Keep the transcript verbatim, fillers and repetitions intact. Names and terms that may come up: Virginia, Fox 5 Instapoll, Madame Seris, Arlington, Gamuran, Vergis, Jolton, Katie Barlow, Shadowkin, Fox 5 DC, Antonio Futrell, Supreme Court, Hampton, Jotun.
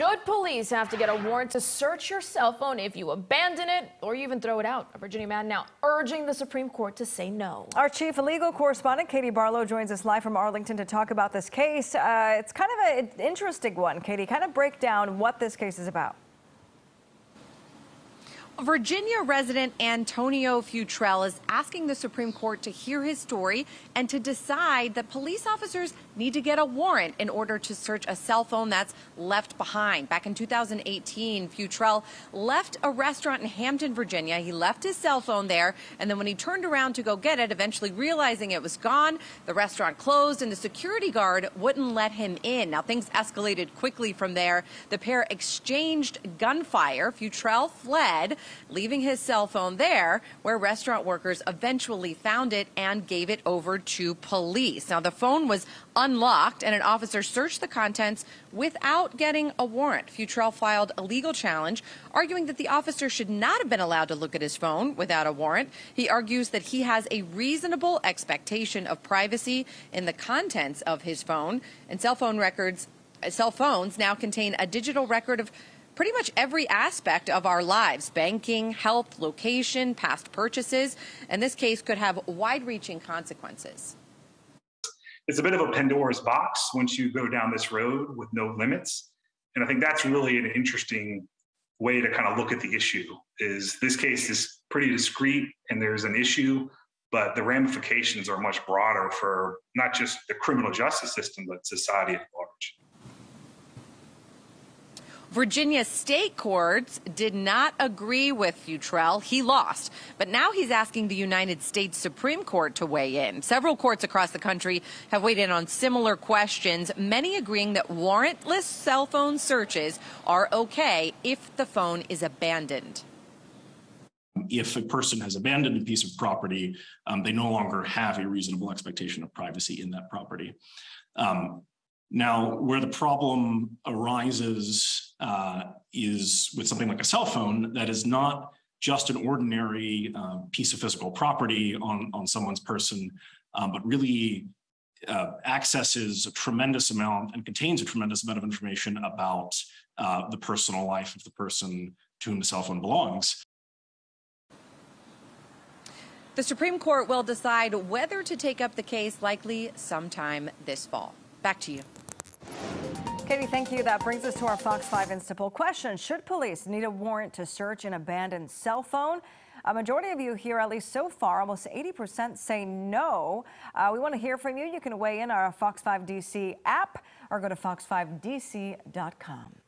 Should police have to get a warrant to search your cell phone if you abandon it or you even throw it out? A Virginia man now urging the Supreme Court to say no. Our chief legal correspondent, Katie Barlow, joins us live from Arlington to talk about this case. Uh, it's kind of an interesting one, Katie. Kind of break down what this case is about. Virginia resident Antonio Futrell is asking the Supreme Court to hear his story and to decide that police officers need to get a warrant in order to search a cell phone that's left behind. Back in two thousand eighteen, Futrell left a restaurant in Hampton, Virginia. He left his cell phone there, and then when he turned around to go get it, eventually realizing it was gone, the restaurant closed and the security guard wouldn't let him in. Now, things escalated quickly from there. The pair exchanged gunfire. Futrell fled, leaving his cell phone there, where restaurant workers eventually found it and gave it over to police. Now, the phone was unlocked, and an officer searched the contents without getting a warrant. Futrell filed a legal challenge, arguing that the officer should not have been allowed to look at his phone without a warrant. He argues that he has a reasonable expectation of privacy in the contents of his phone, and cell phone records, cell phones now contain a digital record of pretty much every aspect of our lives: banking, health, location, past purchases. And this case could have wide-reaching consequences. It's a bit of a Pandora's box once you go down this road with no limits. And I think that's really an interesting way to kind of look at the issue. Is this case is pretty discreet and there's an issue, but the ramifications are much broader for not just the criminal justice system, but society at large. Virginia state courts did not agree with Futrell. He lost, but now he's asking the United States Supreme Court to weigh in. Several courts across the country have weighed in on similar questions, many agreeing that warrantless cell phone searches are okay if the phone is abandoned. If a person has abandoned a piece of property, um, they no longer have a reasonable expectation of privacy in that property. Um, Now, where the problem arises uh, is with something like a cell phone that is not just an ordinary uh, piece of physical property on, on someone's person, um, but really uh, accesses a tremendous amount and contains a tremendous amount of information about uh, the personal life of the person to whom the cell phone belongs. The Supreme Court will decide whether to take up the case, likely sometime this fall. Back to you. Katie, thank you. That brings us to our Fox five Instapoll question. Should police need a warrant to search an abandoned cell phone? A majority of you here, at least so far, almost eighty percent say no. Uh, we want to hear from you. You can weigh in our Fox five D C app or go to fox five D C dot com.